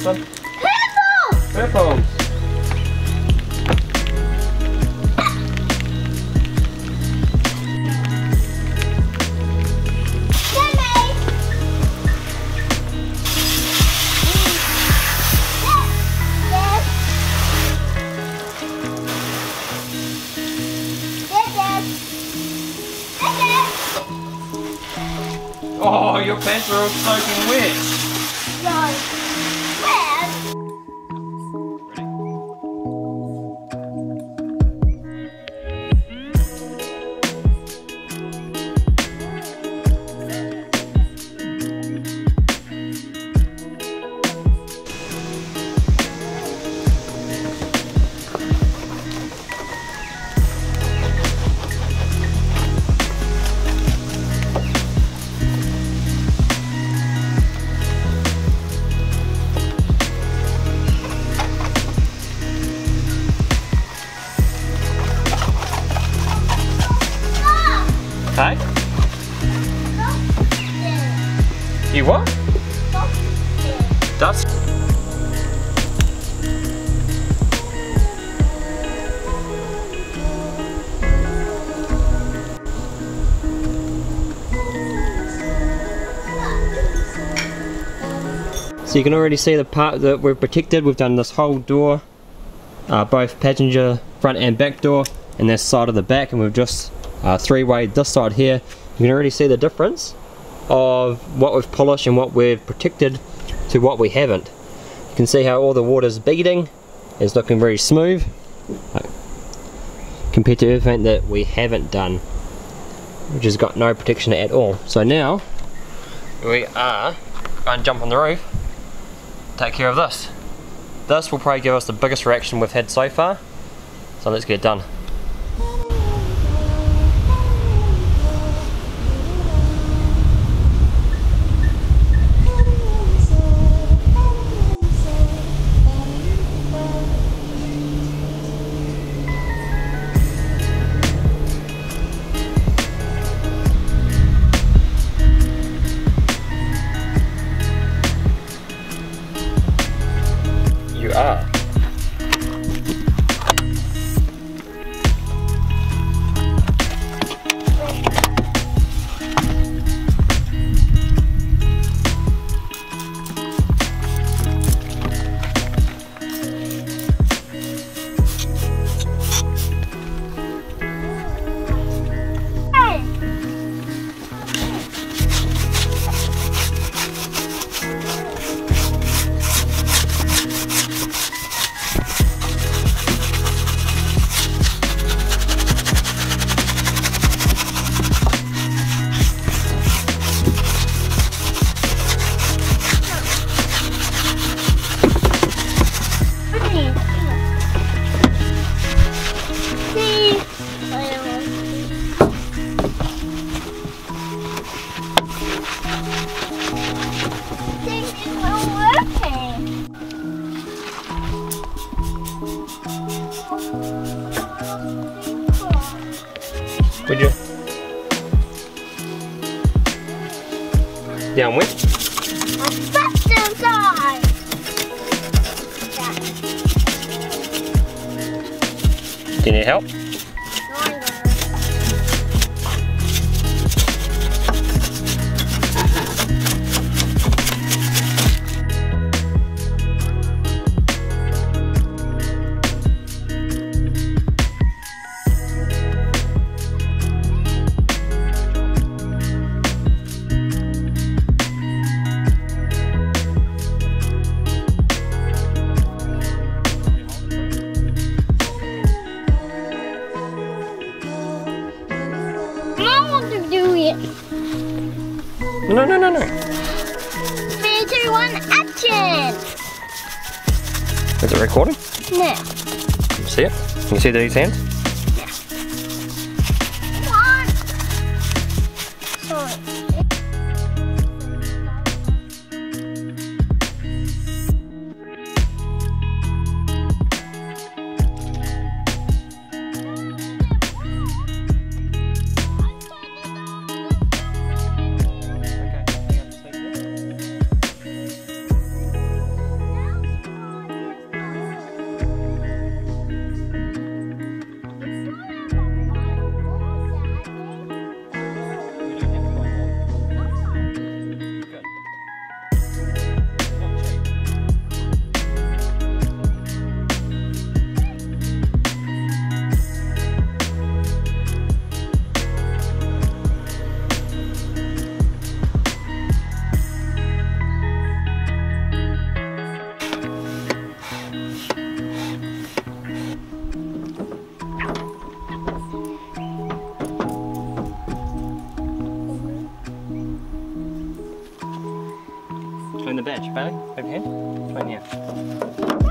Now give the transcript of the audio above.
this one? Purple! Purple! Oh, your pants are all soaking wet. No. Hey? You what? Dust. So you can already see the part that we've protected. We've done this whole door, both passenger front and back door, and this side of the back, and we've just three-way this side here. You can already see the difference of what we've polished and what we've protected to what we haven't. You can see how all the water's beading. It's looking very smooth compared to everything that we haven't done, which has got no protection at all. So now we are going to jump on the roof, take care of this. This will probably give us the biggest reaction we've had so far, so let's get it done. Would you? Down with? That's inside! Yeah. Do you need help? No, no, no, no. 3, 2, 1, action! Is it recording? No. Can you see it? Can you see these hands? Yeah. One. Sorry. doing the badge. Bailey, over here. Right here.